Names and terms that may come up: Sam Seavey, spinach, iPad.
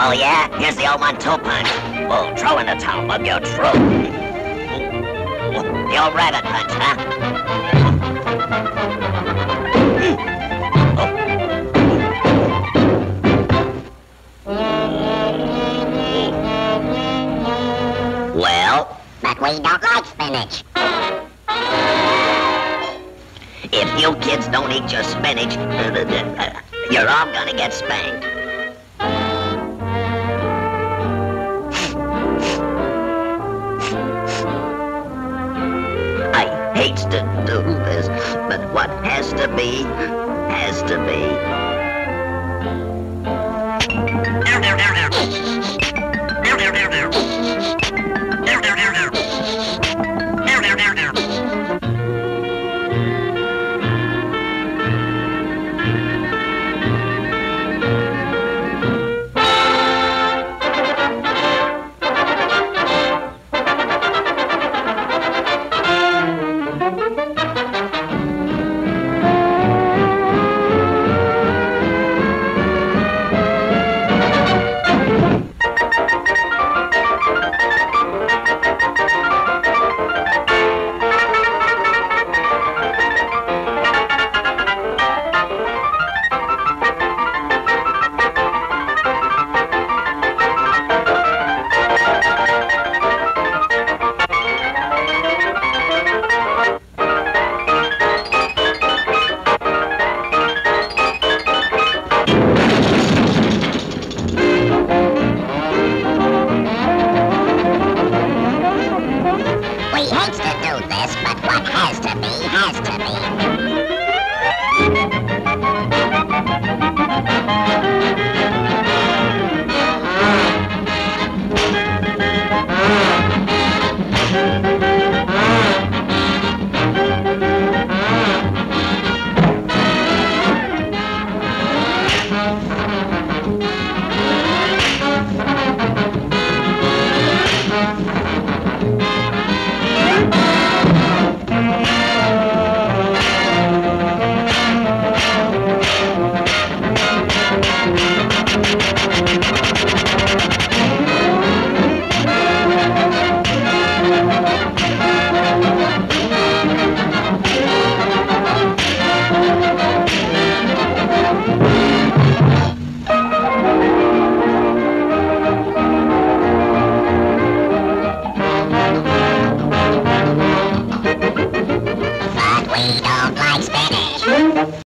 Oh yeah? Here's the 0-1-2 punch. We'll throw in the top of your troop. The old rabbit punch, huh? Well? But we don't like spinach. If you kids don't eat your spinach, you're all gonna get spanked. I hate to do this, but what has to be, has to be.